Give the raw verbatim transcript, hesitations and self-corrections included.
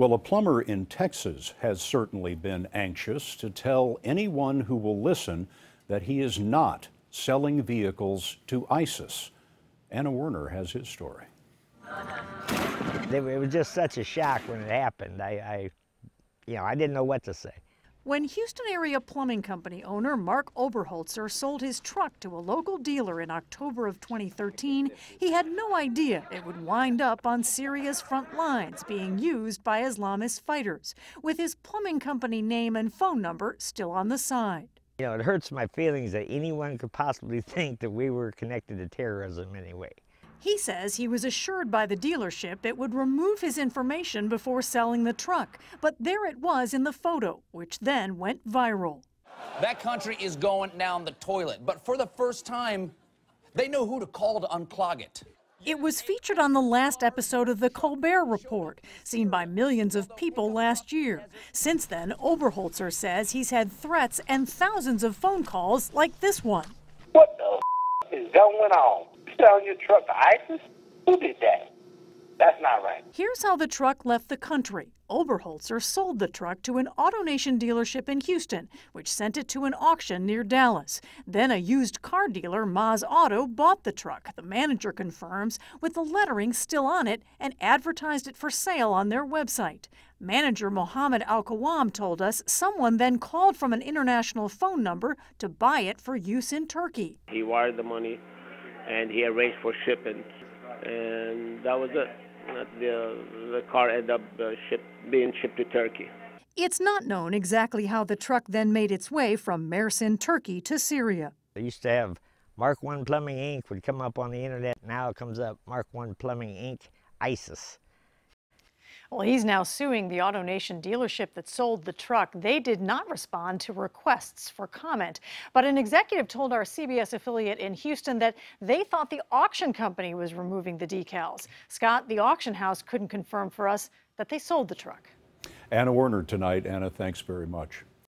Well, a plumber in Texas has certainly been anxious to tell anyone who will listen that he is not selling vehicles to ISIS. Anna Werner has his story. It was just such a shock when it happened. I, I you know, I didn't know what to say. When Houston area plumbing company owner Mark Oberholtzer sold his truck to a local dealer in October of twenty thirteen, he had no idea it would wind up on Syria's front lines being used by Islamist fighters, with his plumbing company name and phone number still on the side. You know, it hurts my feelings that anyone could possibly think that we were connected to terrorism anyway. He says he was assured by the dealership it would remove his information before selling the truck, but there it was in the photo, which then went viral. That country is going down the toilet, but for the first time, they know who to call to unclog it. It was featured on the last episode of The Colbert Report, seen by millions of people last year. Since then, Oberholtzer says he's had threats and thousands of phone calls like this one. What the f is going on? Selling your truck to ISIS? Who did that? That's not right. Here's how the truck left the country. Oberholtzer sold the truck to an AutoNation dealership in Houston, which sent it to an auction near Dallas. Then a used car dealer, Maz Auto, bought the truck, the manager confirms, with the lettering still on it, and advertised it for sale on their website. Manager Mohammed Al-Kawam told us someone then called from an international phone number to buy it for use in Turkey. He wired the money, and he arranged for shipping, and that was it. The, the car ended up uh, ship, being shipped to Turkey. It's not known exactly how the truck then made its way from Mersin, Turkey to Syria. They used to have Mark one Plumbing, Incorporated would come up on the internet. Now it comes up Mark one Plumbing, Incorporated, ISIS. Well, he's now suing the AutoNation dealership that sold the truck. They did not respond to requests for comment. But an executive told our C B S affiliate in Houston that they thought the auction company was removing the decals. Scott, the auction house couldn't confirm for us that they sold the truck. Anna Werner tonight. Anna, thanks very much.